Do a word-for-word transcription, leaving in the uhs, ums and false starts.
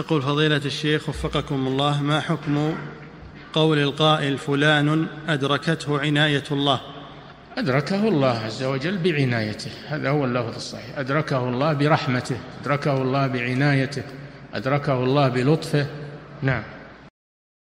يقول فضيلة الشيخ وفقكم الله، ما حكم قول القائل فلان أدركته عناية الله؟ أدركه الله عز وجل بعنايته، هذا هو اللفظ الصحيح، أدركه الله برحمته، أدركه الله بعنايته، أدركه الله بلطفه. نعم.